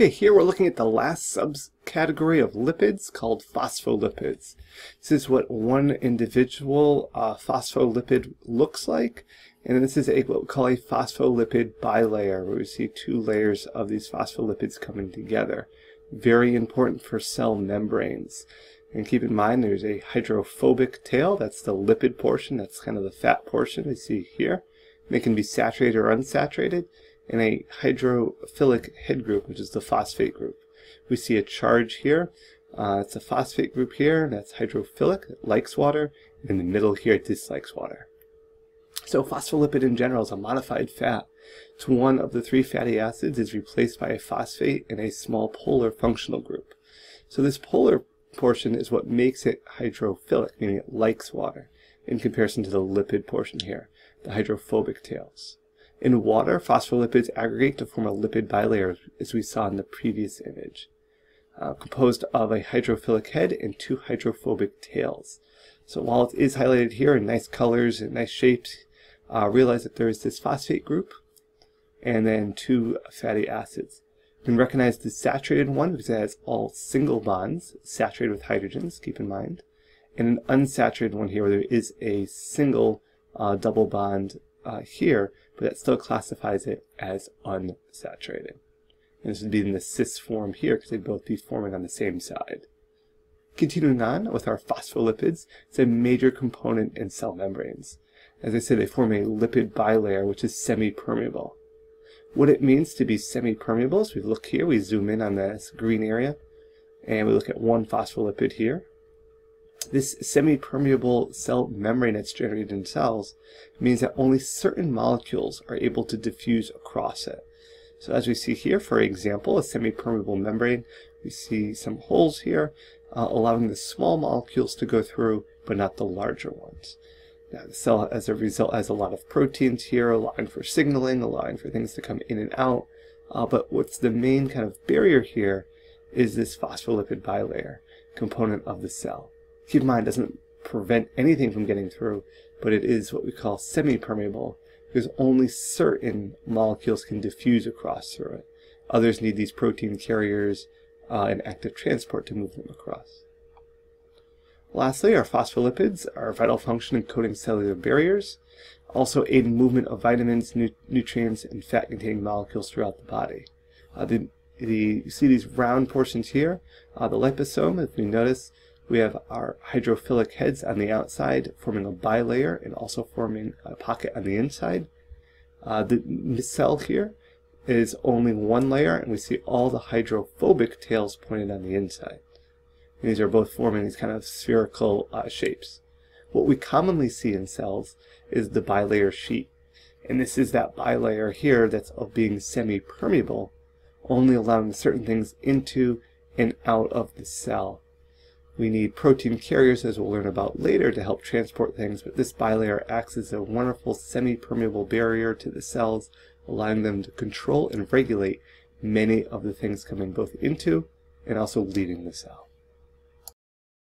Okay, here we're looking at the last subcategory of lipids called phospholipids. This is what one individual phospholipid looks like, and this is what we call a phospholipid bilayer, where we see two layers of these phospholipids coming together. Very important for cell membranes. And keep in mind there's a hydrophobic tail, that's the lipid portion, that's kind of the fat portion we see here. And it can be saturated or unsaturated. And a hydrophilic head group, which is the phosphate group. We see a charge here. It's a phosphate group here, that's hydrophilic, it likes water. And in the middle here, it dislikes water. So phospholipid in general is a modified fat. It's one of the three fatty acids, is replaced by a phosphate and a small polar functional group. So this polar portion is what makes it hydrophilic, meaning it likes water, in comparison to the lipid portion here, the hydrophobic tails. In water, phospholipids aggregate to form a lipid bilayer, as we saw in the previous image, composed of a hydrophilic head and two hydrophobic tails. So while it is highlighted here in nice colors and nice shapes, realize that there is this phosphate group and then two fatty acids. You can recognize the saturated one because it has all single bonds, saturated with hydrogens, keep in mind, and an unsaturated one here where there is a single double bond here, but that still classifies it as unsaturated. And this would be in the cis form here because they'd both be forming on the same side. Continuing on with our phospholipids, it's a major component in cell membranes. As I said, they form a lipid bilayer, which is semi-permeable. What it means to be semi-permeable is we look here, we zoom in on this green area, and we look at one phospholipid here. This semi-permeable cell membrane that's generated in cells means that only certain molecules are able to diffuse across it. So as we see here, for example, a semi-permeable membrane, we see some holes here, allowing the small molecules to go through, but not the larger ones. Now the cell, as a result, has a lot of proteins here, allowing for signaling, allowing for things to come in and out. But what's the main kind of barrier here is this phospholipid bilayer component of the cell. Keep in mind, it doesn't prevent anything from getting through, but it is what we call semi-permeable because only certain molecules can diffuse across through it. Others need these protein carriers and active transport to move them across. Lastly, our phospholipids are a vital function in coating cellular barriers, also aid in movement of vitamins, nutrients, and fat-containing molecules throughout the body. You see these round portions here, the liposome, if we notice, we have our hydrophilic heads on the outside forming a bilayer and also forming a pocket on the inside. The cell here is only one layer, and we see all the hydrophobic tails pointed on the inside. And these are both forming these kind of spherical shapes. What we commonly see in cells is the bilayer sheet. And this is that bilayer here that's of being semi-permeable, only allowing certain things into and out of the cell. We need protein carriers, as we'll learn about later, to help transport things, but this bilayer acts as a wonderful semi-permeable barrier to the cells, allowing them to control and regulate many of the things coming both into and also leaving the cell.